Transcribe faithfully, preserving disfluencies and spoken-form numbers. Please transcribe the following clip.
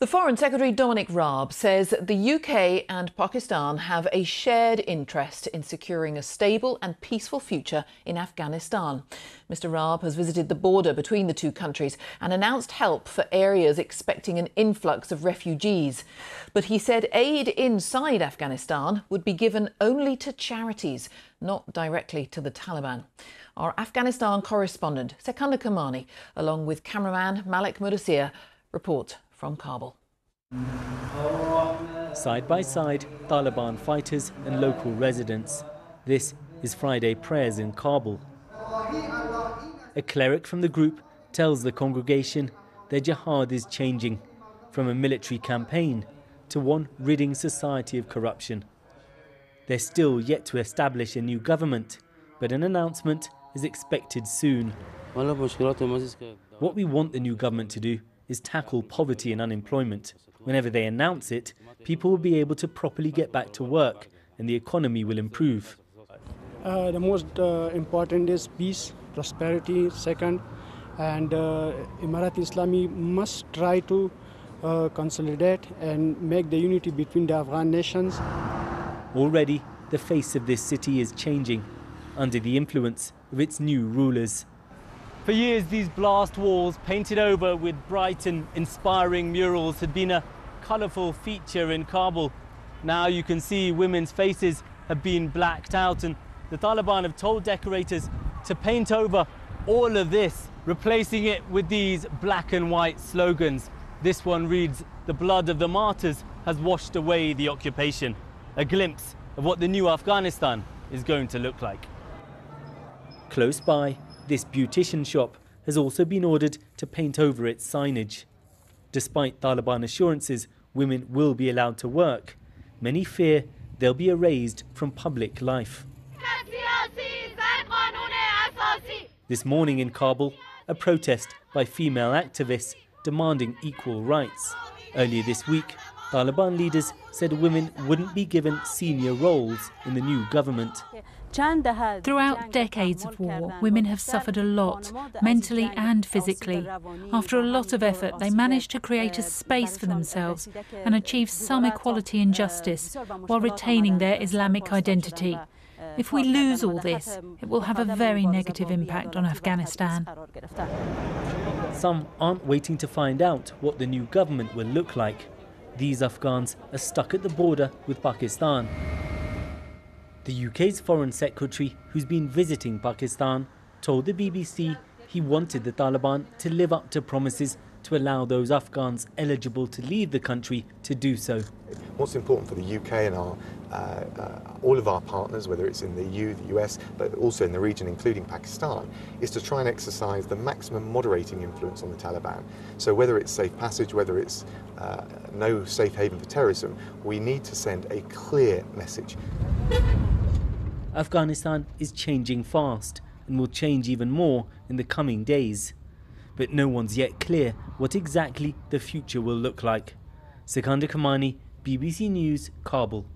The Foreign Secretary Dominic Raab says the U K and Pakistan have a shared interest in securing a stable and peaceful future in Afghanistan. Mister Raab has visited the border between the two countries and announced help for areas expecting an influx of refugees. But he said aid inside Afghanistan would be given only to charities, not directly to the Taliban. Our Afghanistan correspondent, Secunder Kermani, along with cameraman Malik Mudassir, report from Kabul. Side by side, Taliban fighters and local residents. This is Friday prayers in Kabul. A cleric from the group tells the congregation their jihad is changing from a military campaign to one ridding society of corruption. They're still yet to establish a new government, but an announcement is expected soon. What we want the new government to do is tackle poverty and unemployment. Whenever they announce it, people will be able to properly get back to work and the economy will improve. Uh, the most uh, important is peace, prosperity, second, and uh, Emirate-e Islami must try to uh, consolidate and make the unity between the Afghan nations. Already, the face of this city is changing under the influence of its new rulers. For years, these blast walls, painted over with bright and inspiring murals, had been a colourful feature in Kabul. Now you can see women's faces have been blacked out, and the Taliban have told decorators to paint over all of this, replacing it with these black and white slogans. This one reads, "The blood of the martyrs has washed away the occupation." A glimpse of what the new Afghanistan is going to look like. Close by, this beautician shop has also been ordered to paint over its signage. Despite Taliban assurances women will be allowed to work, many fear they'll be erased from public life. This morning in Kabul, a protest by female activists demanding equal rights. Earlier this week, Taliban leaders said women wouldn't be given senior roles in the new government. Throughout decades of war, women have suffered a lot, mentally and physically. After a lot of effort, they managed to create a space for themselves and achieve some equality and justice while retaining their Islamic identity. If we lose all this, it will have a very negative impact on Afghanistan. Some aren't waiting to find out what the new government will look like. These Afghans are stuck at the border with Pakistan. The U K's Foreign Secretary, who's been visiting Pakistan, told the B B C he wanted the Taliban to live up to promises to allow those Afghans eligible to leave the country to do so. What's important for the U K and our, uh, uh, all of our partners, whether it's in the E U, the U S, but also in the region, including Pakistan, is to try and exercise the maximum moderating influence on the Taliban. So whether it's safe passage, whether it's uh, no safe haven for terrorism, we need to send a clear message. Afghanistan is changing fast and will change even more in the coming days. But no one's yet clear what exactly the future will look like. Secunder Kermani, B B C News, Kabul.